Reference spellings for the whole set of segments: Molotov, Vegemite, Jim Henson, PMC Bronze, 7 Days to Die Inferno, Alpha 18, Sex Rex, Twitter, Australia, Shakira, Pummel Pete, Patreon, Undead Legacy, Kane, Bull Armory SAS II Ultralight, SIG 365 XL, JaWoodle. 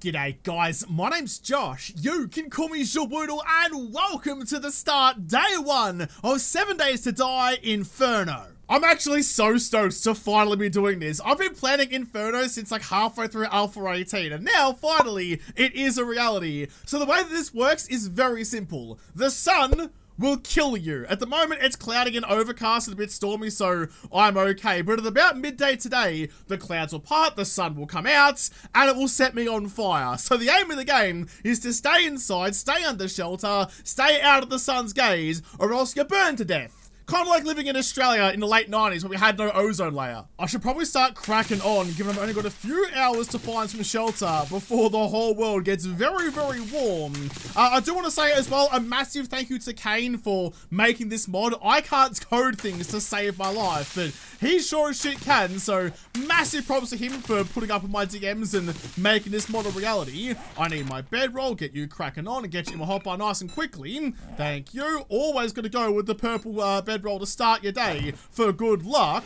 G'day guys, my name's Josh, you can call me JaWoodle, and welcome to the start, day one of 7 Days to Die Inferno. I'm actually so stoked to finally be doing this. I've been planning Inferno since like halfway through Alpha 18, and now, finally, it is a reality. So the way that this works is very simple. The sun will kill you. At the moment, it's cloudy and overcast and a bit stormy, so I'm okay. But at about midday today, the clouds will part, the sun will come out, and it will set me on fire. So the aim of the game is to stay inside, stay under shelter, stay out of the sun's gaze, or else you're burned to death. Kind of like living in Australia in the late 90s when we had no ozone layer. I should probably start cracking on, given I've only got a few hours to find some shelter before the whole world gets very, very warm. I do want to say as well, a massive thank you to Kane for making this mod. I can't code things to save my life, but he sure as shit can, so massive props to him for putting up with my DMs and making this mod a reality. I need my bedroll, get you cracking on, and get you in my hotbar nice and quickly. Thank you. Always gonna go with the purple bedroll to start your day for good luck.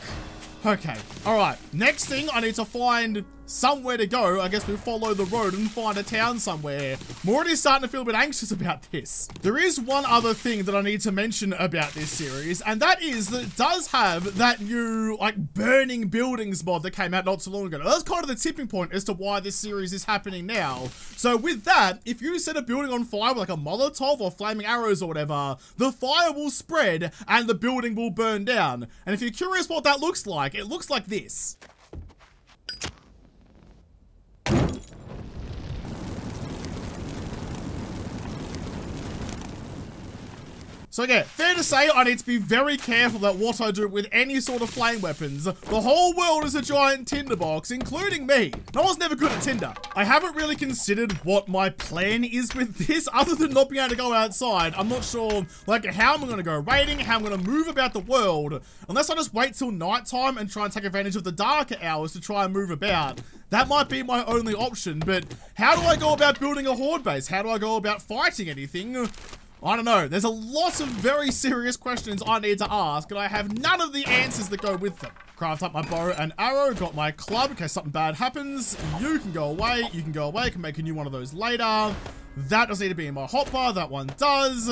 Okay, all right, next thing I need to find somewhere to go. I guess we follow the road and find a town somewhere. I'm already starting to feel a bit anxious about this. There is one other thing that I need to mention about this series, and that is that it does have that new, like, burning buildings mod that came out not so long ago. Now, that's kind of the tipping point as to why this series is happening now. So with that, if you set a building on fire with like a Molotov or flaming arrows or whatever, the fire will spread and the building will burn down. And if you're curious what that looks like, it looks like this. So yeah, fair to say I need to be very careful about what I do with any sort of flame weapons. The whole world is a giant tinderbox, including me. I was never good at tinder. I haven't really considered what my plan is with this, other than not being able to go outside. I'm not sure, like, how I'm gonna go raiding, how I'm gonna move about the world, unless I just wait till nighttime and try and take advantage of the darker hours to try and move about. That might be my only option, but how do I go about building a horde base? How do I go about fighting anything? I don't know. There's a lot of very serious questions I need to ask, and I have none of the answers that go with them. Craft up my bow and arrow, got my club in case something bad happens. You can go away, you can go away, I can make a new one of those later. That doesn't need to be in my hotbar, that one does.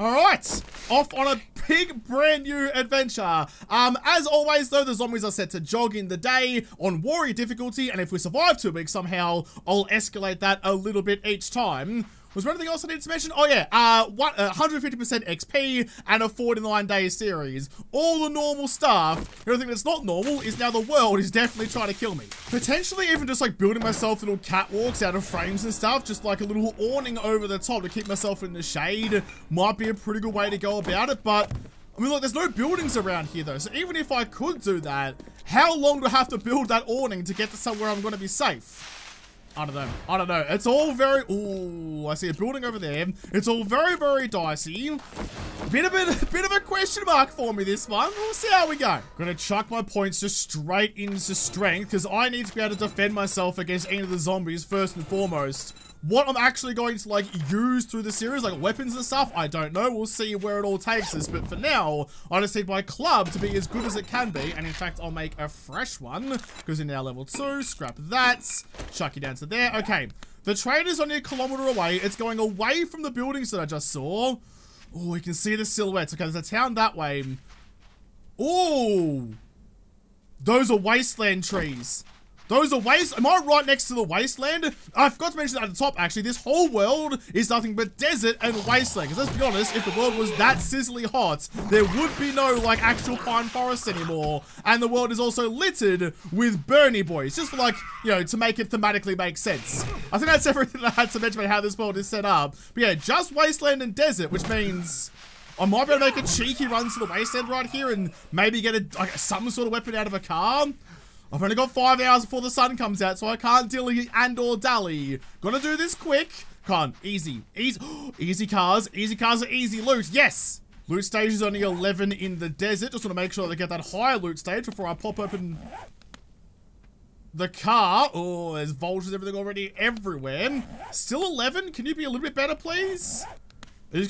Alright, off on a big brand new adventure. As always though, the zombies are set to jog in the day on warrior difficulty, and if we survive 2 weeks somehow, I'll escalate that a little bit each time. Was there anything else I needed to mention? Oh yeah, 150% XP and a 49-day series. All the normal stuff. Everything that's not normal is now the world is definitely trying to kill me. Potentially even just like building myself little catwalks out of frames and stuff, just like a little awning over the top to keep myself in the shade might be a pretty good way to go about it, but I mean, look, there's no buildings around here though, so even if I could do that, how long do I have to build that awning to get to somewhere I'm gonna be safe? I don't know. I don't know. It's all very... Ooh, I see a building over there. It's all very, very dicey. Bit of a question mark for me this one. We'll see how we go. Gonna chuck my points just straight into strength, because I need to be able to defend myself against any of the zombies first and foremost. What I'm actually going to, like, use through the series, like weapons and stuff, I don't know. We'll see where it all takes us. But for now, I just need my club to be as good as it can be. And in fact, I'll make a fresh one because we're now level 2. Scrap that. Chuck you down to there. Okay. The train is only a kilometer away. It's going away from the buildings that I just saw. Oh, you can see the silhouettes. Okay, there's a town that way. Oh, those are wasteland trees. Those are waste. Am I right next to the wasteland? I forgot to mention that at the top, actually. This whole world is nothing but desert and wasteland. Because let's be honest, if the world was that sizzly hot, there would be no, like, actual pine forest anymore. And the world is also littered with Bernie boys. Just for, like, you know, to make it thematically make sense. I think that's everything that I had to mention about how this world is set up. But yeah, just wasteland and desert, which means I might be able to make a cheeky run to the wasteland right here and maybe get a, like, some sort of weapon out of a car. I've only got 5 hours before the sun comes out, so I can't dilly and or dally. Gotta do this quick. Can't. Easy. Easy. Easy cars. Easy cars are easy loot. Yes. Loot stage is only 11 in the desert. Just want to make sure they get that higher loot stage before I pop open the car. Oh, there's vultures everything already everywhere. Still 11? Can you be a little bit better, please?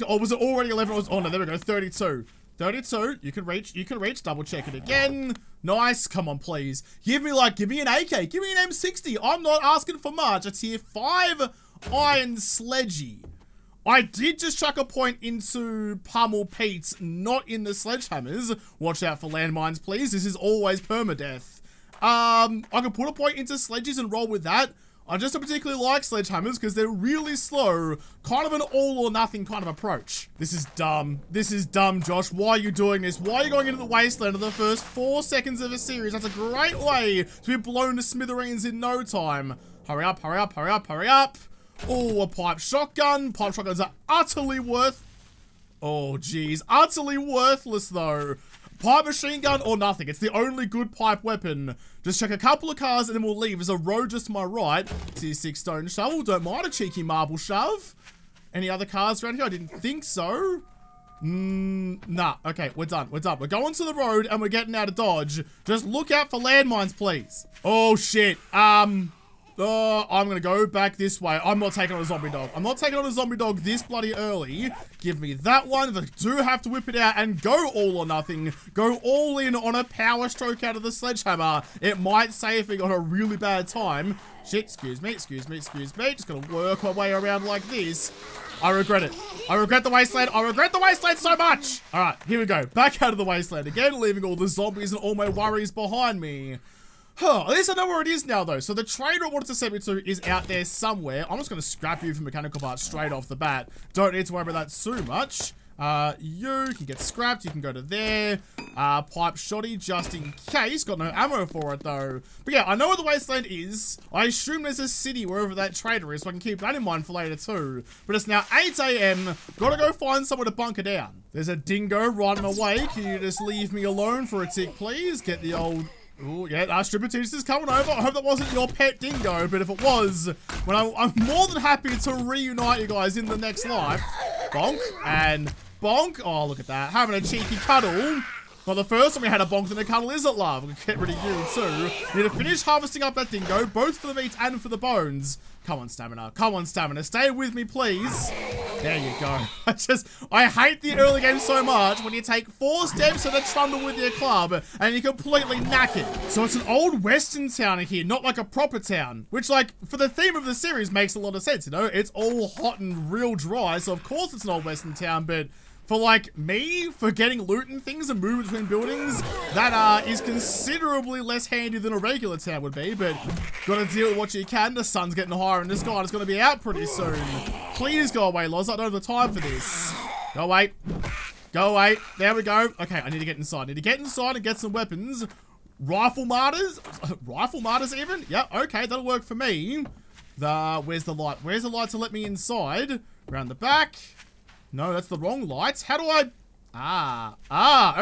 Oh, was it already 11? Oh, no, there we go. 32. 32. You can reach. You can reach. Double check it again. Nice, come on, please. Give me, like, give me an AK, give me an M60. I'm not asking for much. It's here, 5 iron sledgy. I did just chuck a point into Pummel Pete's, not in the sledgehammers. Watch out for landmines, please. This is always permadeath. I can put a point into sledges and roll with that. I just don't particularly like sledgehammers because they're really slow. Kind of an all or nothing kind of approach. This is dumb. This is dumb, Josh. Why are you doing this? Why are you going into the wasteland in the first 4 seconds of a series? That's a great way to be blown to smithereens in no time. Hurry up, hurry up, hurry up, hurry up. Oh, a pipe shotgun. Pipe shotguns are utterly worth... Oh, geez. Utterly worthless, though. Pipe machine gun or nothing. It's the only good pipe weapon. Just check a couple of cars and then we'll leave. There's a road just to my right. Tier 6 stone shovel. Don't mind a cheeky marble shove. Any other cars around here? I didn't think so. Nah. Okay, we're done. We're done. We're going to the road and we're getting out of Dodge. Just look out for landmines, please. Oh, shit. I'm gonna go back this way. I'm not taking on a zombie dog. I'm not taking on a zombie dog this bloody early. Give me that one. They do have to whip it out and go all or nothing. Go all in on a power stroke out of the sledgehammer. It might save me on a really bad time. Shit, excuse me, excuse me, excuse me. Just gonna work my way around like this. I regret it. I regret the wasteland. I regret the wasteland so much. All right, here we go. Back out of the wasteland again, leaving all the zombies and all my worries behind me. Huh, at least I know where it is now, though. So the train route I wanted to send me to is out there somewhere. I'm just going to scrap you for mechanical parts straight off the bat. Don't need to worry about that too much. You can get scrapped. You can go to there. Pipe shotty just in case. Got no ammo for it, though. But yeah, I know where the wasteland is. I assume there's a city wherever that trader is, so I can keep that in mind for later, too. But it's now 8 a.m. Gotta go find somewhere to bunker down. There's a dingo right on my way. Can you just leave me alone for a tick, please? Get the old... Oh, yeah, our stripper teacher is coming over. I hope that wasn't your pet dingo, but if it was, well, I'm more than happy to reunite you guys in the next life. Bonk and bonk. Oh, look at that. Having a cheeky cuddle. Well, the first time we had a bonk, then a cuddle is it, love? We'll get rid of you, too. Need to finish harvesting up that dingo, both for the meat and for the bones. Come on, stamina. Come on, stamina. Stay with me, please. There you go. I hate the early game so much when you take 4 steps and a trundle with your club and you're completely knackered. So it's an old western town in here, not like a proper town, which, like, for the theme of the series makes a lot of sense, you know? It's all hot and real dry, so of course it's an old western town, but... For, like, me, for getting loot and things and moving between buildings, that is considerably less handy than a regular town would be, but gotta deal with what you can. The sun's getting higher in the sky and it's gonna be out pretty soon. Please go away, Loz. I don't have the time for this. Go away. Go away. There we go. Okay, I need to get inside. I need to get inside and get some weapons. Rifle martyrs? Rifle martyrs even? Yeah, okay, that'll work for me. Where's the light? Where's the light to let me inside? Around the back. No, that's the wrong lights. How do I...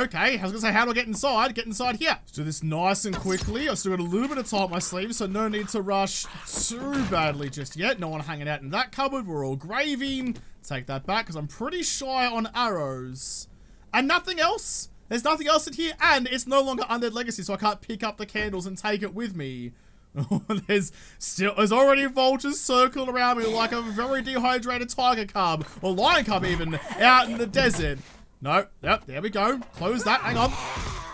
okay. I was going to say, how do I get inside? Get inside here. Let's do this nice and quickly. I've still got a little bit of time on my sleeve, so no need to rush too badly just yet. No one hanging out in that cupboard. We're all gravy. Take that back, because I'm pretty shy on arrows. And nothing else. There's nothing else in here, and it's no longer Undead Legacy, so I can't pick up the candles and take it with me. There's already vultures circling around me like a very dehydrated tiger cub, or lion cub even, out in the desert. No, yep, there we go. Close that, hang on.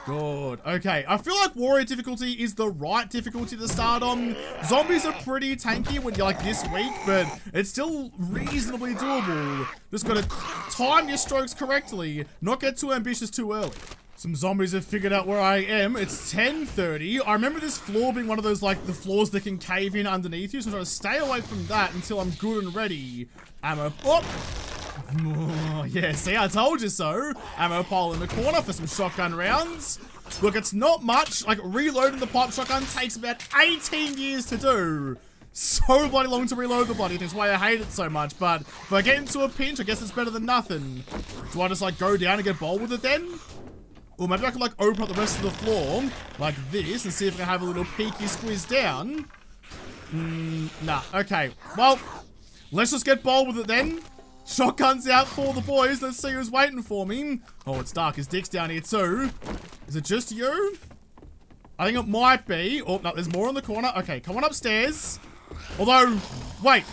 Good, okay. I feel like warrior difficulty is the right difficulty to start on. Zombies are pretty tanky when you're like this weak, but it's still reasonably doable. Just gotta time your strokes correctly, not get too ambitious too early. Some zombies have figured out where I am. It's 10:30. I remember this floor being one of those, like, the floors that can cave in underneath you, so I'm trying to stay away from that until I'm good and ready. Ammo... Oh! Yeah, see, I told you so. Ammo pile in the corner for some shotgun rounds. Look, it's not much. Like, reloading the pipe shotgun takes about 18 years to do. So bloody long to reload the bloody thing. That's why I hate it so much, but if I get into a pinch, I guess it's better than nothing. Do I just, like, go down and get bold with it then? Or maybe I can, like, open up the rest of the floor like this and see if I can have a little peeky squeeze down. Nah, okay. Well, let's just get bold with it then. Shotguns out for the boys. Let's see who's waiting for me. Oh, it's dark as dicks down here too. Is it just you? I think it might be. Oh, no, there's more in the corner. Okay, come on upstairs. Although, wait.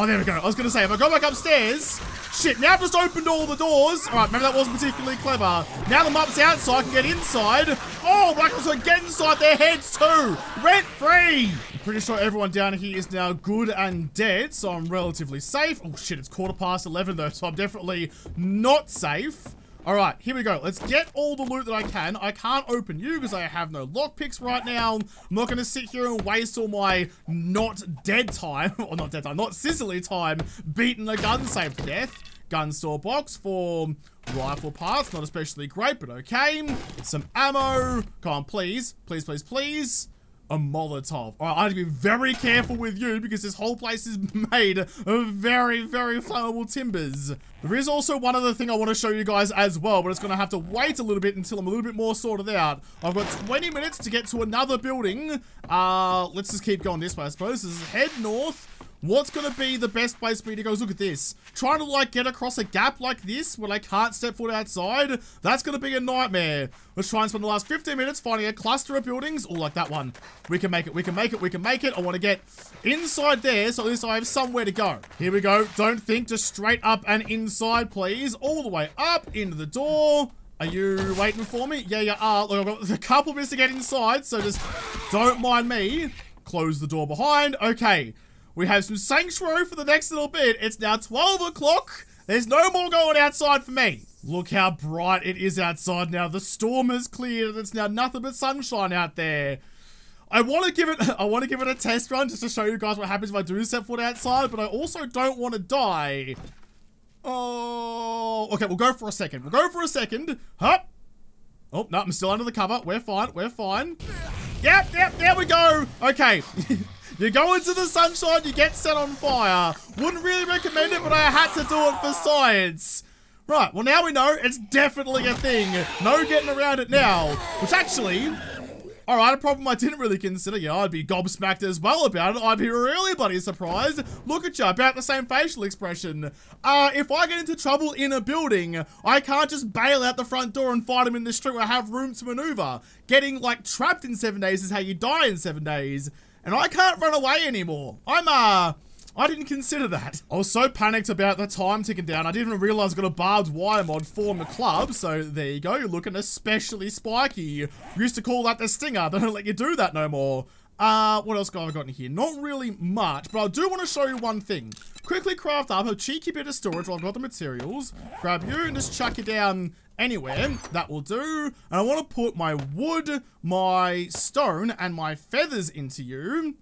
Oh, there we go. I was gonna say, if I go back upstairs, shit, now I've just opened all the doors. All right, maybe that wasn't particularly clever. Now the mup's out, so I can get inside. Oh, but I can also get inside their heads too. Rent free. I'm pretty sure everyone down here is now good and dead, so I'm relatively safe. Oh shit, it's 11:15 though, so I'm definitely not safe. All right, here we go. Let's get all the loot that I can. I can't open you because I have no lockpicks right now. I'm not gonna sit here and waste all my not dead time, or not dead time, not Sicily time, beating a gun safe to death. Gun store box for rifle parts, not especially great, but okay. Some ammo, come on, please, please, please, please. A Molotov. All right, I have to be very careful with you because this whole place is made of very, very flammable timbers. There is also one other thing I want to show you guys as well, but it's going to have to wait a little bit until I'm a little bit more sorted out. I've got 20 minutes to get to another building. Let's just keep going this way, I suppose. This is head north. What's going to be the best place for me to go? Look at this. Trying to, like, get across a gap like this when I can't step foot outside. That's going to be a nightmare. Let's try and spend the last 15 minutes finding a cluster of buildings. Or like that one. We can make it. We can make it. We can make it. I want to get inside there so at least I have somewhere to go. Here we go. Don't think. Just straight up and inside, please. All the way up into the door. Are you waiting for me? Yeah, you are. Look, I've got a couple minutes to get inside, so just don't mind me. Close the door behind. Okay. We have some sanctuary for the next little bit. It's now 12 o'clock. There's no more going outside for me. Look how bright it is outside now. The storm has cleared and it's now nothing but sunshine out there. I want to give it a test run just to show you guys what happens if I do step foot outside, but I also don't want to die. Oh, okay, we'll go for a second. We'll go for a second. Hop. Oh, no, I'm still under the cover. We're fine. We're fine. Yep, yep, there we go. Okay. You go into the sunshine, you get set on fire. Wouldn't really recommend it, but I had to do it for science. Right, well now we know it's definitely a thing. No getting around it now. Which actually, all right, a problem I didn't really consider. Yeah, I'd be gobsmacked as well about it. I'd be really bloody surprised. Look at you, about the same facial expression. If I get into trouble in a building, I can't just bail out the front door and fight them in the street where I have room to maneuver. Getting, like, trapped in 7 days is how you die in 7 days. And I can't run away anymore. I didn't consider that. I was so panicked about the time ticking down, I didn't even realize I got a barbed wire mod from the club, so there you go, you're looking especially spiky. We used to call that the stinger, they don't let you do that no more. What else have I got in here? Not really much, but I do want to show you one thing. Quickly craft up a cheeky bit of storage while I've got the materials. Grab you and just chuck you down anywhere. That will do. And I want to put my wood, my stone, and my feathers into you.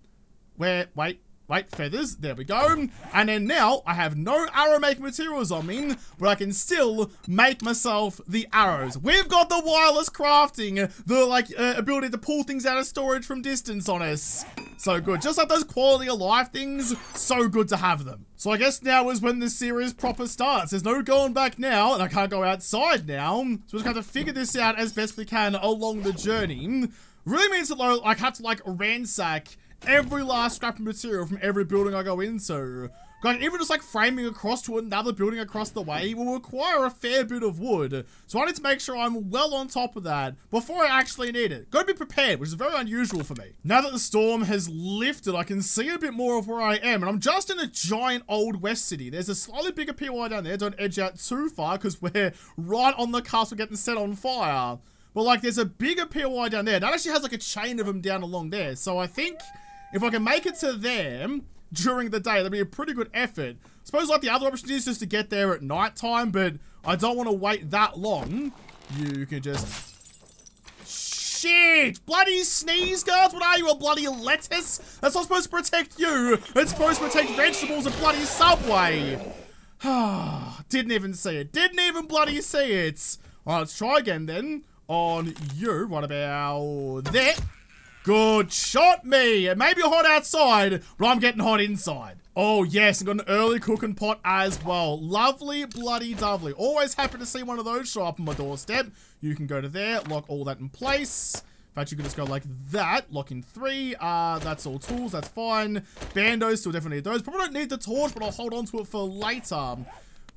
Where, wait. Wait, feathers, there we go. And then now I have no arrow making materials on me, but I can still make myself the arrows. We've got the wireless crafting, the ability to pull things out of storage from distance on us. So good, just like those quality of life things, so good to have them. So I guess now is when this series proper starts. There's no going back now, and I can't go outside now. So we're just gonna have to figure this out as best we can along the journey. Really means that I have to ransack every last scrap of material from every building I go into. Like, even just framing across to another building across the way will require a fair bit of wood. So I need to make sure I'm well on top of that before I actually need it. Gotta be prepared, which is very unusual for me. Now that the storm has lifted, I can see a bit more of where I am. And I'm just in a giant old west city. There's a slightly bigger PY down there. Don't edge out too far because we're right on the castle getting set on fire. But there's a bigger PY down there. That actually has a chain of them down along there. So I think if I can make it to them during the day, that'd be a pretty good effort. I suppose the other option is just to get there at night time, but I don't want to wait that long. You can just... Shit! Bloody sneeze guards! What are you, a bloody lettuce? That's not supposed to protect you! It's supposed to protect vegetables and bloody Subway! Didn't even see it. Didn't even bloody see it! Alright, let's try again then. On you. Right about there. Good shot, me. It may be hot outside, but I'm getting hot inside. Oh, yes. I've got an early cooking pot as well. Lovely, bloody dovely. Always happy to see one of those show up on my doorstep. You can go to there. Lock all that in place. In fact, you can just go like that. Lock in 3. That's all tools. That's fine. Bandos. Still definitely need those. Probably don't need the torch, but I'll hold on to it for later.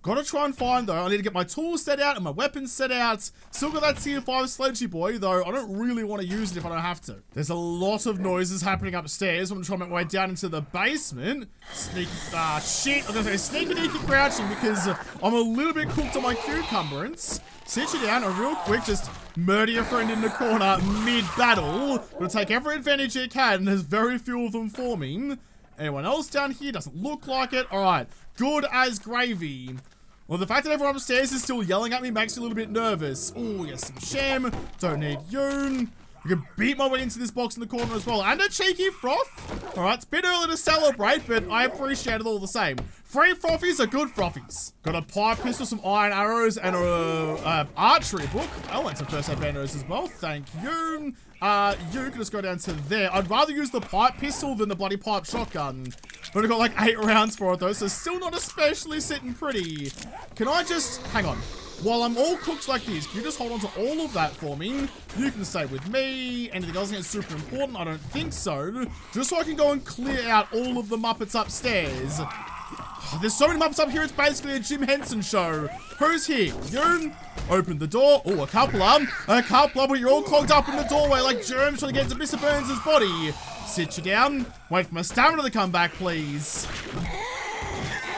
Gotta try and find, though. I need to get my tools set out and my weapons set out. Still got that tier 5 sledgy boy, though. I don't really want to use it if I don't have to. There's a lot of noises happening upstairs. I'm gonna try and make my way down into the basement. Sneaky, shit. I'm gonna say sneaky crouching because I'm a little bit cooked on my cucumberance. Sit you down, real quick, just murder your friend in the corner mid-battle. Gonna take every advantage you can, and there's very few of them forming. Anyone else down here? Doesn't look like it. All right. Good as gravy. Well, the fact that everyone upstairs is still yelling at me makes me a little bit nervous. Oh, yes, some sham. Don't need you. I can beat my way into this box in the corner as well. And a cheeky froth. All right, it's a bit early to celebrate, but I appreciate it all the same. Free frothies are good frothies. Got a pipe pistol, some iron arrows, and a archery book. Oh, and some first aid bandages as well. Thank you. You can just go down to there. I'd rather use the pipe pistol than the bloody pipe shotgun. But I've got like 8 rounds for it though, so still not especially sitting pretty. Can I just... hang on. While I'm all cooked like this, can you just hold on to all of that for me? You can stay with me. Anything else that's super important? I don't think so. Just so I can go and clear out all of the Muppets upstairs. There's so many Muppets up here, it's basically a Jim Henson show. Who's here? You? Open the door. Oh, a couple of them. A couple of them, but you're all clogged up in the doorway like germs trying to get into Mr. Burns' body. Sit you down. Wait for my stamina to come back, please.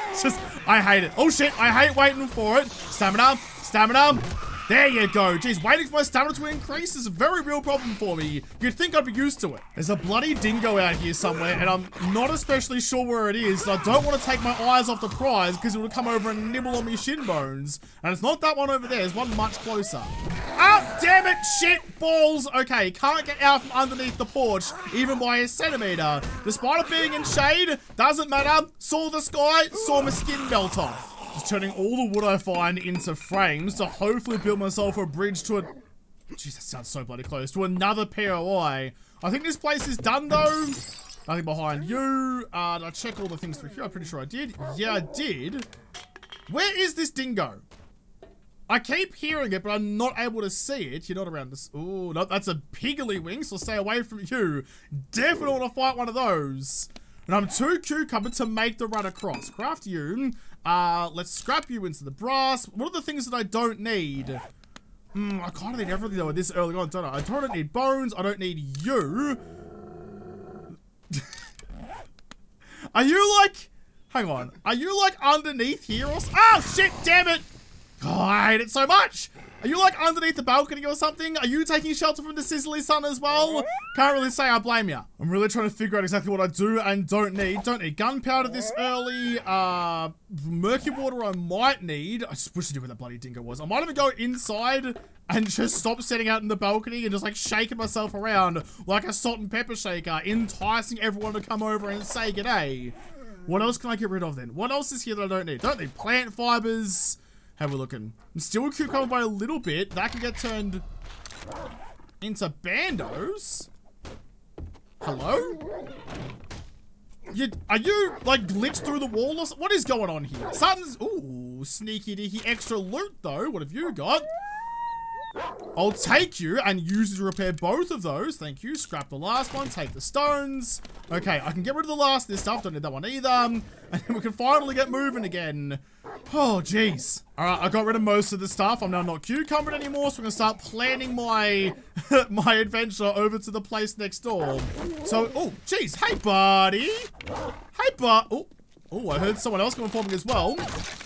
It's just, I hate it. Oh shit, I hate waiting for it. Stamina, stamina. There you go. Jeez, waiting for my stamina to increase is a very real problem for me. You'd think I'd be used to it. There's a bloody dingo out here somewhere, and I'm not especially sure where it is. I don't want to take my eyes off the prize because it would come over and nibble on me shin bones. And it's not that one over there. There's one much closer. Oh, damn it. Shit balls. Okay, can't get out from underneath the porch, even by a centimeter. Despite it being in shade, doesn't matter. Saw the sky, saw my skin melt off. Just turning all the wood I find into frames to hopefully build myself a bridge to a... Jeez, that sounds so bloody close. To another POI. I think this place is done, though. Nothing behind you. Did I check all the things through here? I'm pretty sure I did. Yeah, I did. Where is this dingo? I keep hearing it, but I'm not able to see it. You're not around this. Oh, no, that's a piggly wing, so stay away from you. Definitely want to fight one of those. And I'm too cucumber to make the run across. Craft you. Let's scrap you into the brass. What are the things that I don't need? I kind of need everything though this early on, don't I? I don't need bones. I don't need you. Are you like... hang on. Are you like underneath here or... oh, shit, damn it. Oh, I hate it so much. Are you like underneath the balcony or something? Are you taking shelter from the sizzly sun as well? Can't really say I blame you. I'm really trying to figure out exactly what I do and don't need. Don't need gunpowder this early. Mercury water I might need. I just wish I knew where that bloody dingo was. I might even go inside and just stop setting out in the balcony and just like shaking myself around like a salt and pepper shaker, enticing everyone to come over and say g'day. What else can I get rid of then? What else is here that I don't need? Don't need plant fibers. How we looking? I'm still a cucumber by a little bit. That can get turned into bandos. Hello? Are you like glitched through the wall or something? What is going on here? Something's... ooh, sneaky dicky extra loot though. What have you got? I'll take you and use it to repair both of those. Thank you. Scrap the last one. Take the stones. Okay, I can get rid of the last of this stuff. Don't need that one either. And then we can finally get moving again. Oh, jeez. All right, I got rid of most of the stuff. I'm now not cucumbered anymore, so I'm going to start planning my my adventure over to the place next door. So, oh, jeez. Hey, buddy. Hey, bud. Oh. Oh, I heard someone else coming for me as well.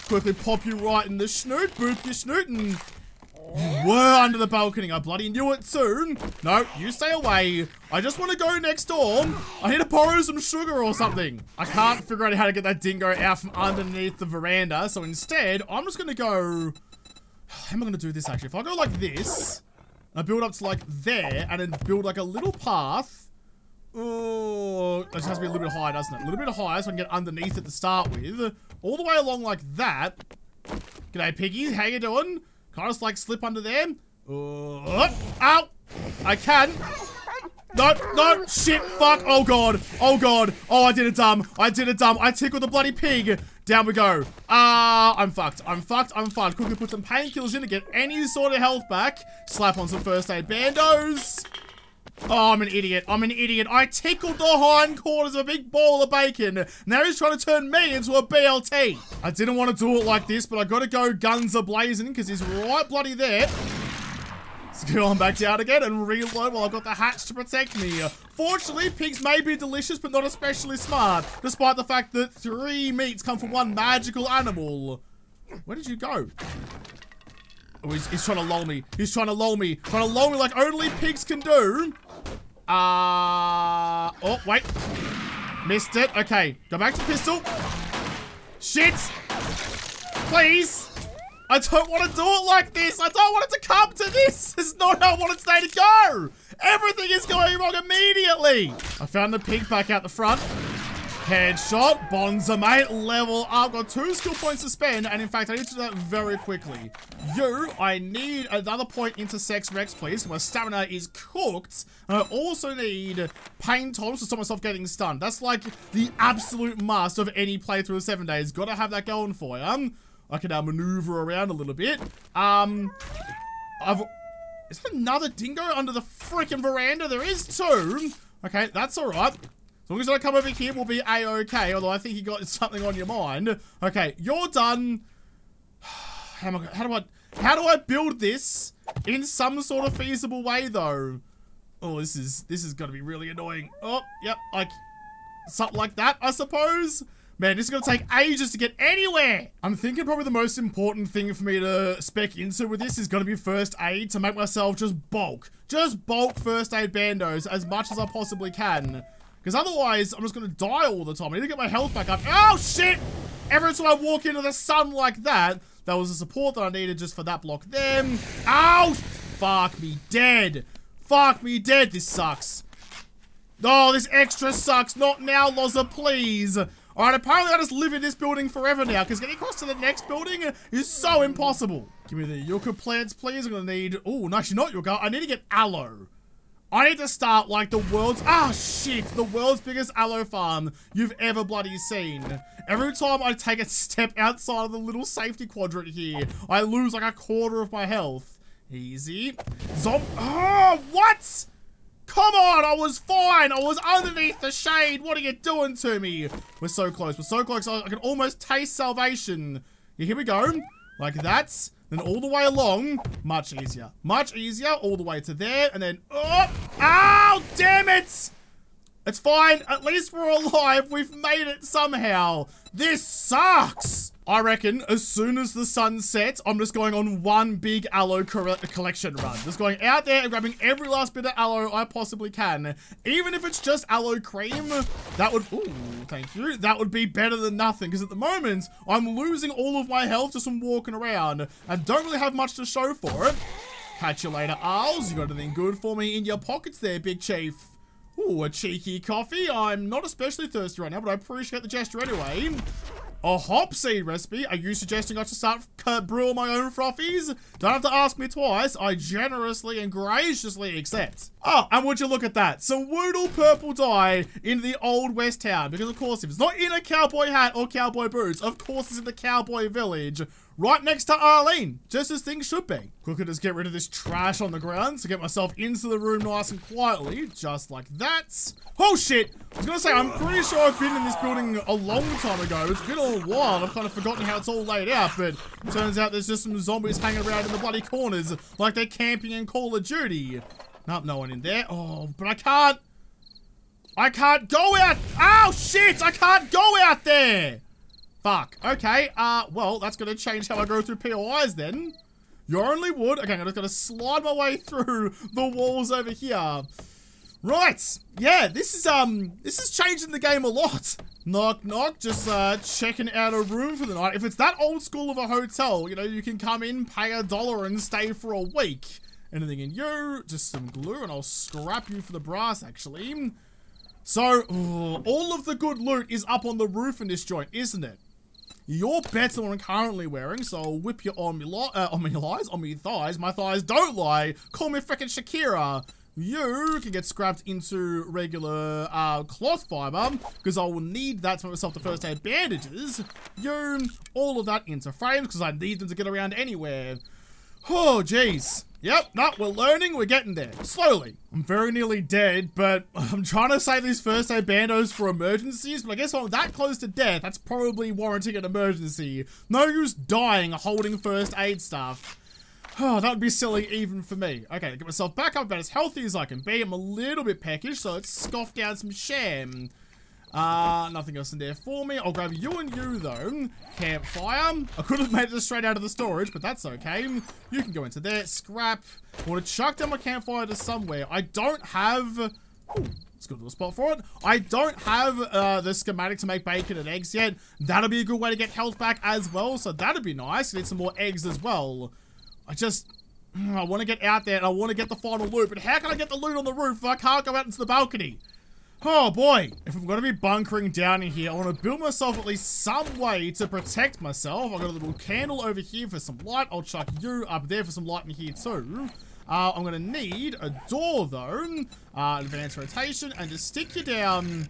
Quickly pop you right in the snoot. Boop your snoot and... you were under the balcony. I bloody knew it soon. No, you stay away. I just want to go next door. I need to borrow some sugar or something. I can't figure out how to get that dingo out from underneath the veranda. So instead, I'm just going to go... how am I going to do this, actually? If I go like this, I build up to like there and then build like a little path. Oh, it just has to be a little bit higher, doesn't it? A little bit higher so I can get underneath it to start with. All the way along like that. G'day, piggies. How you doing? Can I just, like, slip under there? Ow! I can. No, no, shit, fuck. Oh, God. Oh, God. Oh, I did it dumb. I did it dumb. I tickled the bloody pig. Down we go. I'm fucked. I'm fucked. I'm fucked. Quickly put some painkillers in to get any sort of health back. Slap on some first aid bandos. Oh, I'm an idiot. I'm an idiot. I tickled the hindquarters of a big ball of bacon. Now he's trying to turn me into a BLT. I didn't want to do it like this, but I got to go guns a-blazing because he's right bloody there. Let's go on back down again and reload while I've got the hatch to protect me. Fortunately, pigs may be delicious, but not especially smart, despite the fact that 3 meats come from 1 magical animal. Where did you go? Oh, he's trying to lull me. He's trying to lull me. Trying to lull me like only pigs can do. Oh, wait. Missed it. Okay, go back to pistol. Shit. Please. I don't want to do it like this. I don't want it to come to this. This is not how I want it today to go. Everything is going wrong immediately. I found the pig back out the front. Headshot. Bonza, mate. Level up. Got 2 skill points to spend. And in fact, I need to do that very quickly. Yo, I need another point into Sex Rex, please. Because my stamina is cooked. And I also need pain tolerance to stop myself getting stunned. That's like the absolute must of any playthrough of 7 Days. Got to have that going for you. I can now maneuver around a little bit. Is there another dingo under the freaking veranda? There is 2. Okay, that's all right. As long as I come over here, we'll be A-okay. Although I think you got something on your mind. Okay, you're done. How do I build this in some sort of feasible way though? Oh, this is gonna be really annoying. Oh, yep, like something like that, I suppose. Man, this is going to take ages to get anywhere. I'm thinking probably the most important thing for me to spec into with this is going to be first aid to make myself just bulk. Just bulk first aid bandos as much as I possibly can. Because otherwise, I'm just going to die all the time. I need to get my health back up. Oh, shit! Every time I walk into the sun like that, that was the support that I needed just for that block then. Ow! Fuck me dead. Fuck me dead. This sucks. Oh, this extra sucks. Not now, Lozza, please. All right, apparently I just live in this building forever now because getting across to the next building is so impossible. Give me the yucca plants, please. I'm going to need... Oh, no, actually not yucca. I need to get aloe. I need to start, like, the world's... Ah, shit. The world's biggest aloe farm you've ever bloody seen. Every time I take a step outside of the little safety quadrant here, I lose, like, 1/4 of my health. Easy. Oh, what? Come on, I was fine. I was underneath the shade. What are you doing to me? We're so close. We're so close. I can almost taste salvation. Yeah, here we go. Like that. Then all the way along. Much easier. Much easier. All the way to there. And then... Oh! Ow! Damn it! It's fine. At least we're alive. We've made it somehow. This sucks. I reckon as soon as the sun sets, I'm just going on one big aloe collection run. Just going out there and grabbing every last bit of aloe I possibly can. Even if it's just aloe cream, that would... Ooh, thank you. That would be better than nothing. Because at the moment, I'm losing all of my health just from walking around. And don't really have much to show for it. Catch you later, Arles. You got anything good for me in your pockets there, big chief? Ooh, a cheeky coffee. I'm not especially thirsty right now, but I appreciate the gesture anyway. A hop seed recipe. Are you suggesting I should start brewing my own frothies? Don't have to ask me twice. I generously and graciously accept. Oh, and would you look at that? So Woodle purple dye in the old West town. Because of course, if it's not in a cowboy hat or cowboy boots, of course it's in the cowboy village. Right next to Arlene, just as things should be. Quicker, just get rid of this trash on the ground to get myself into the room nice and quietly, just like that. Oh shit, I was gonna say, I'm pretty sure I've been in this building a long time ago. It's been a while, I've kind of forgotten how it's all laid out, but it turns out there's just some zombies hanging around in the bloody corners, like they're camping in Call of Duty. Nope, no one in there. Oh, but I can't go out. Oh shit, I can't go out there. Fuck. Okay, well, that's going to change how I go through POIs then. You're only wood. Okay, I'm just going to slide my way through the walls over here. Right. Yeah, this is changing the game a lot. Knock, knock. Just, checking out a room for the night. If it's that old school of a hotel, you know, you can come in, pay $1 and stay for a week. Anything in you? Just some glue and I'll scrap you for the brass, actually. So, all of the good loot is up on the roof in this joint, isn't it? You're better than what I'm currently wearing, so I'll whip you on me thighs. My thighs don't lie. Call me freaking Shakira. You can get scrapped into regular cloth fiber, because I will need that to make myself the first aid bandages. You, all of that into frames, because I need them to get around anywhere. Oh, jeez. Yep, no, we're learning, we're getting there. Slowly. I'm very nearly dead, but I'm trying to save these first aid bandos for emergencies, but I guess when I'm that close to death, that's probably warranting an emergency. No use dying holding first aid stuff. Oh, that would be silly even for me. Okay, get myself back up about as healthy as I can be. I'm a little bit peckish, so let's scoff down some sham. Nothing else in there for me. I'll grab you and you, though. Campfire. I could have made this straight out of the storage, but that's okay. You can go into there. Scrap. I want to chuck down my campfire to somewhere. I don't have... Ooh, it's a good little spot for it. I don't have the schematic to make bacon and eggs yet. That'll be a good way to get health back as well, so that'd be nice. I need some more eggs as well. I want to get out there and I want to get the final loot, but how can I get the loot on the roof if I can't go out into the balcony? Oh boy, if I'm going to be bunkering down in here, I want to build myself at least some way to protect myself. I've got a little candle over here for some light. I'll chuck you up there for some light in here too. I'm going to need a door though, advanced rotation, and just stick you down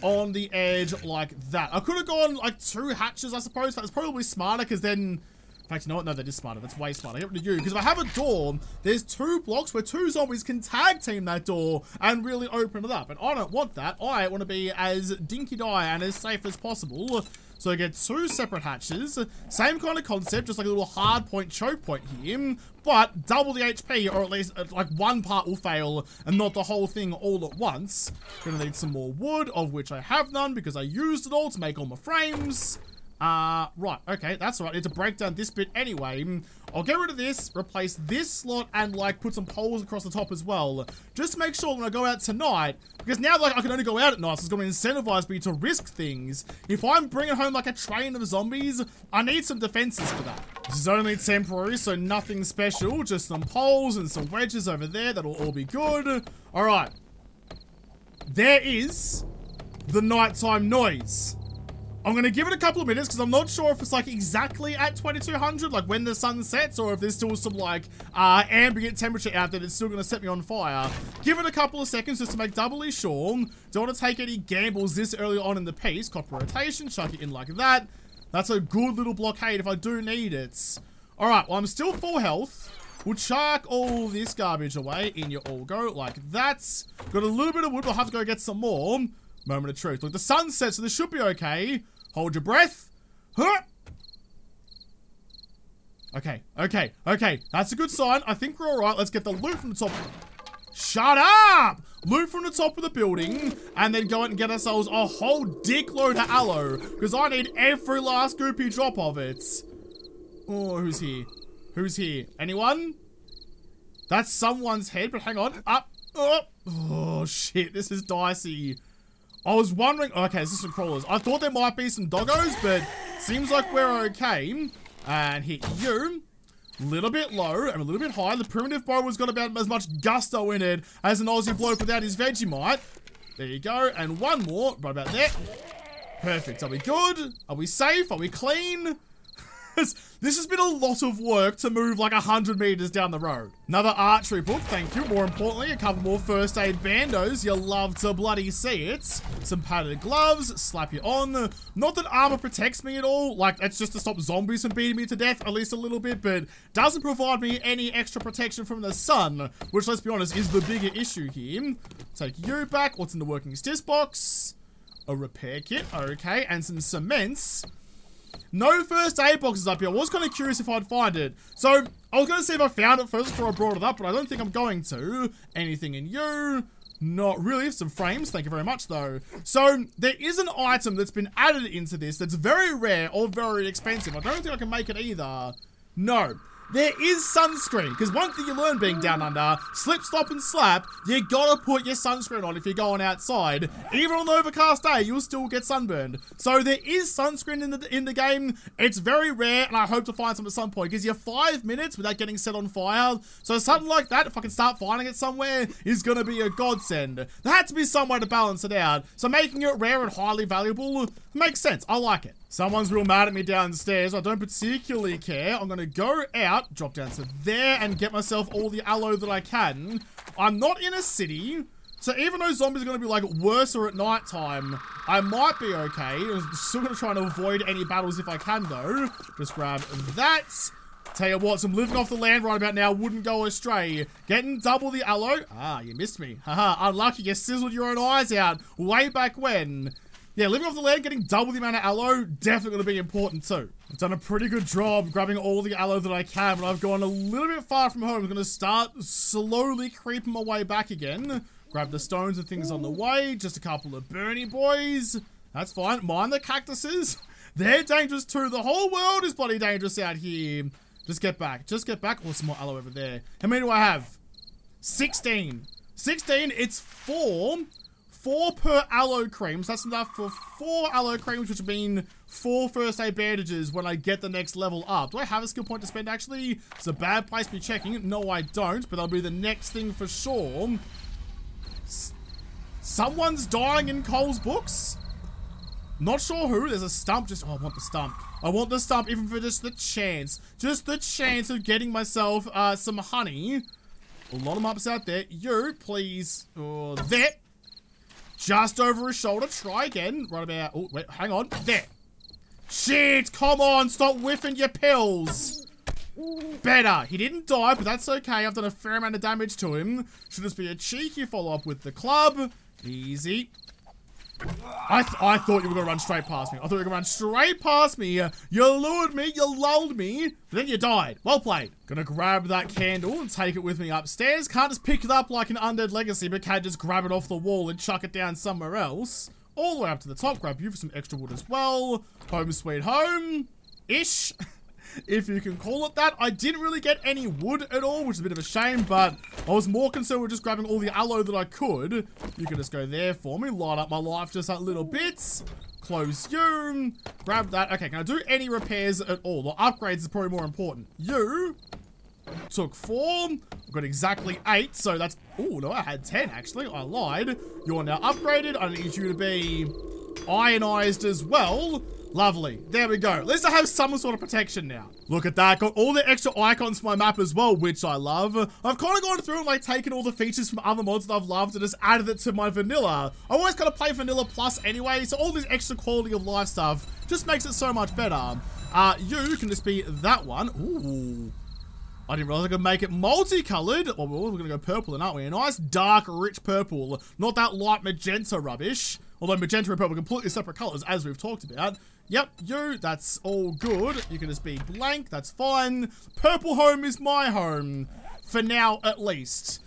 on the edge like that. I could have gone like two hatches, I suppose. That's probably smarter because then... In fact, you know what? No, that is smarter. That's way smarter. Get rid of you. Because if I have a door, there's two blocks where two zombies can tag team that door and really open it up. And I don't want that. I want to be as dinky-die and as safe as possible. So I get two separate hatches. Same kind of concept, just like a little hard point, choke point here. But double the HP, or at least like one part will fail and not the whole thing all at once. Gonna need some more wood, of which I have none because I used it all to make all my frames. Right, okay, that's all right. I need to break down this bit anyway. I'll get rid of this, replace this slot, and, like, put some poles across the top as well. Just to make sure when I go out tonight, because now, like, I can only go out at night, so it's going to incentivize me to risk things. If I'm bringing home, like, a train of zombies, I need some defenses for that. This is only temporary, so nothing special. Just some poles and some wedges over there. That'll all be good. All right. There is the nighttime noise. I'm going to give it a couple of minutes because I'm not sure if it's like exactly at 2200, like when the sun sets, or if there's still some like ambient temperature out there that's still going to set me on fire. Give it a couple of seconds just to make doubly sure. Don't want to take any gambles this early on in the piece. Copper rotation, chuck it in like that. That's a good little blockade if I do need it. All right, well, I'm still full health. We'll chuck all this garbage away in your all go like that. Got a little bit of wood. We'll have to go get some more. Moment of truth. Look, the sun sets, so this should be okay. Hold your breath. Huh? Okay, okay, okay. That's a good sign. I think we're all right. Let's get the loot from the top. Shut up! Loot from the top of the building and then go out and get ourselves a whole dick load of aloe because I need every last goopy drop of it. Oh, who's here? Who's here? Anyone? That's someone's head, but hang on. Up. Oh, shit. This is dicey. I was wondering... Okay, is this some crawlers? I thought there might be some doggos, but seems like we're okay. And hit you. A little bit low and a little bit high. The primitive bow has got about as much gusto in it as an Aussie bloke without his Vegemite. There you go. And one more. Right about there. Perfect. Are we good? Are we safe? Are we clean? This has been a lot of work to move like 100 meters down the road. Another archery book, thank you. More importantly, a couple more first aid bandos. You'll love to bloody see it. Some padded gloves, slap you on. Not that armor protects me at all. Like, that's just to stop zombies from beating me to death, at least a little bit, but doesn't provide me any extra protection from the sun, which, let's be honest, is the bigger issue here. Take you back. What's in the working stis box? A repair kit, okay, and some cements. No first aid boxes up here. I was kind of curious if I'd find it. So, I was going to see if I found it first before I brought it up, but I don't think I'm going to. Anything in you? Not really. Some frames. Thank you very much, though. So, there is an item that's been added into this that's very rare or very expensive. I don't think I can make it either. No. There is sunscreen, because one thing you learn being down under, slip, stop, and slap, you gotta put your sunscreen on if you're going outside. Even on an overcast day, you'll still get sunburned. So there is sunscreen in the game. It's very rare, and I hope to find some at some point. It gives you 5 minutes without getting set on fire. So something like that, if I can start finding it somewhere, is gonna be a godsend. There had to be some way to balance it out. So making it rare and highly valuable makes sense. I like it. Someone's real mad at me downstairs. I don't particularly care. I'm going to go out, drop down to there, and get myself all the aloe that I can. I'm not in a city, so even though zombies are going to be, like, worse at nighttime, I might be okay. I'm still going to try and avoid any battles if I can, though. Just grab that. Tell you what, some living off the land right about now wouldn't go astray. Getting double the aloe. Ah, you missed me. Haha, unlucky, you sizzled your own eyes out way back when. Yeah, living off the land, getting double the amount of aloe, definitely going to be important too. I've done a pretty good job grabbing all the aloe that I can, but I've gone a little bit far from home. I'm going to start slowly creeping my way back again. Grab the stones and things on the way. Just a couple of Bernie boys. That's fine. Mind the cactuses. They're dangerous too. The whole world is bloody dangerous out here. Just get back. Just get back. Oh, some more aloe over there. How many do I have? 16. 16. It's 4. 4 per aloe cream, so that's enough for 4 aloe creams, which would mean 4 first aid bandages when I get the next level up. Do I have a skill point to spend, actually? It's a bad place to be checking. No, I don't, but that'll be the next thing for sure. Someone's dying in Cole's books? Not sure who. There's a stump. Just, oh, I want the stump. I want the stump even for just the chance. Just the chance of getting myself some honey. A lot of mobs out there. You, please. Oh, there. Just over his shoulder. Try again. Right about... Oh, wait. Hang on. There. Shit. Come on. Stop whiffing your pills. Better. He didn't die, but that's okay. I've done a fair amount of damage to him. Should this be a cheeky follow-up with the club? Easy. I thought you were going to run straight past me. I thought you were going to run straight past me. You lured me. You lulled me. But then you died. Well played. Going to grab that candle and take it with me upstairs. Can't just pick it up like an Undead Legacy, but can just grab it off the wall and chuck it down somewhere else. All the way up to the top. Grab you for some extra wood as well. Home sweet home. Ish. If you can call it that. I didn't really get any wood at all, which is a bit of a shame, but I was more concerned with just grabbing all the aloe that I could. You can just go there for me, light up my life just like little bits. Close you, grab that. Okay, can I do any repairs at all? Or upgrades is probably more important. You took 4. I've got exactly 8, so that's... Oh, no, I had 10, actually. I lied. You're now upgraded. I need you to be ionized as well. Lovely. There we go. At least I have some sort of protection now. Look at that. Got all the extra icons for my map as well, which I love. I've kind of gone through and like taken all the features from other mods that I've loved and just added it to my vanilla. I always kind of play vanilla plus anyway, so all this extra quality of life stuff just makes it so much better. You can just be that one. Ooh. I didn't realize I could make it multicolored. Oh, we're going to go purple, aren't we? A nice, dark, rich purple. Not that light magenta rubbish. Although magenta and purple are completely separate colors, as we've talked about. Yep, you, that's all good. You can just be blank, that's fine. Purple home is my home. For now, at least.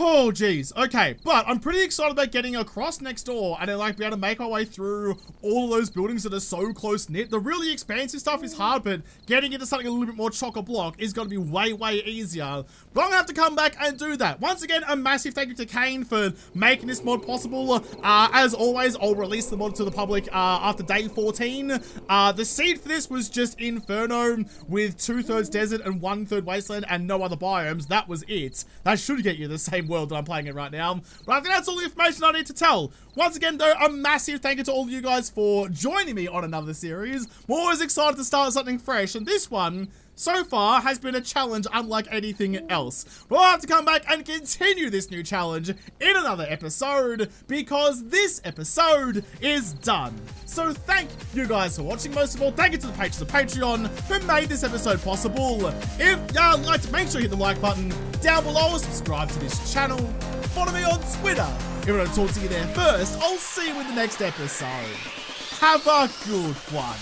Oh, geez. Okay, but I'm pretty excited about getting across next door and then, like, be able to make my way through all of those buildings that are so close-knit. The really expansive stuff is hard, but getting into something a little bit more chock-a-block is going to be way, way easier. But I'm going to have to come back and do that. Once again, a massive thank you to Kane for making this mod possible. As always, I'll release the mod to the public after day 14. The seed for this was just Inferno with 2/3 desert and 1/3 wasteland and no other biomes. That was it. That should get you the same world that I'm playing in right now. But I think that's all the information I need to tell. Once again, though, a massive thank you to all of you guys for joining me on another series. I'm always excited to start something fresh, and this one, so far, has been a challenge unlike anything else. But I'll have to come back and continue this new challenge in another episode, because this episode is done. So thank you guys for watching. Most of all, thank you to the patrons of Patreon who made this episode possible. If y'all liked it, make sure you hit the like button down below, subscribe to this channel, follow me on Twitter. If I don't talk to you there first, I'll see you in the next episode. Have a good one.